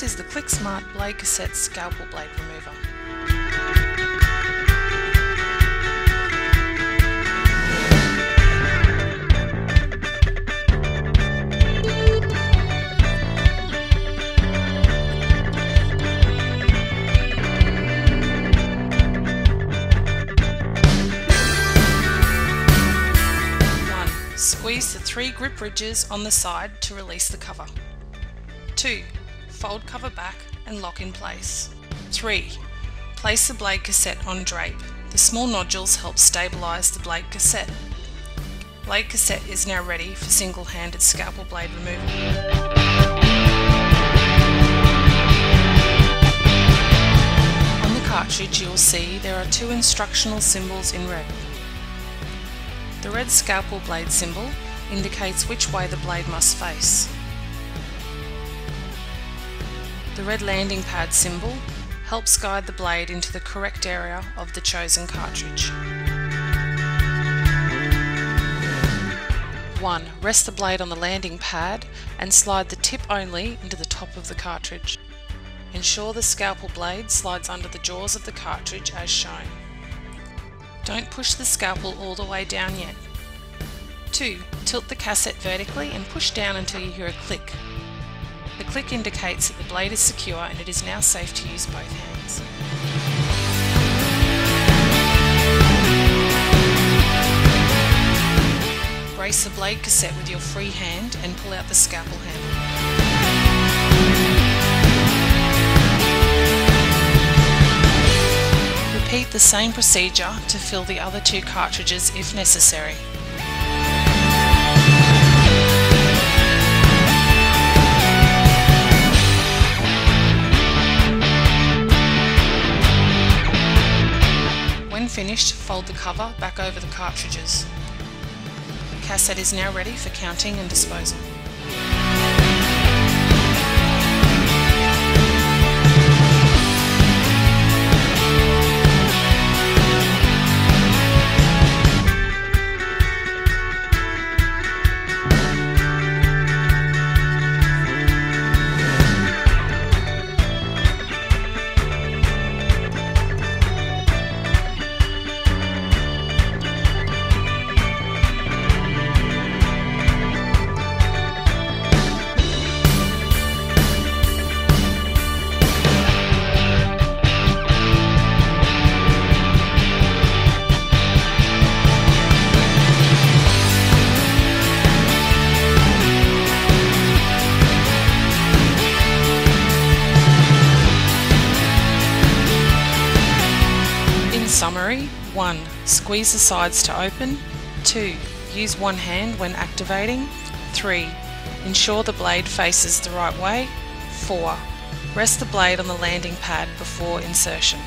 This is the Qlicksmart Blade Cassette Scalpel Blade Remover. Squeeze the three grip ridges on the side to release the cover. 2. Fold cover back and lock in place. 3. Place the blade cassette on drape. The small nodules help stabilise the blade cassette. Blade cassette is now ready for single-handed scalpel blade removal. On the cartridge you'll see there are two instructional symbols in red. The red scalpel blade symbol indicates which way the blade must face. The red landing pad symbol helps guide the blade into the correct area of the chosen cartridge. 1. Rest the blade on the landing pad and slide the tip only into the top of the cartridge. Ensure the scalpel blade slides under the jaws of the cartridge as shown. Don't push the scalpel all the way down yet. 2. Tilt the cassette vertically and push down until you hear a click. The click indicates that the blade is secure and it is now safe to use both hands. Brace the blade cassette with your free hand and pull out the scalpel handle. Repeat the same procedure to fill the other two cartridges if necessary. When finished, fold the cover back over the cartridges. The cassette is now ready for counting and disposal. Summary: 1. Squeeze the sides to open. 2. Use one hand when activating. 3. Ensure the blade faces the right way. 4. Rest the blade on the landing pad before insertion.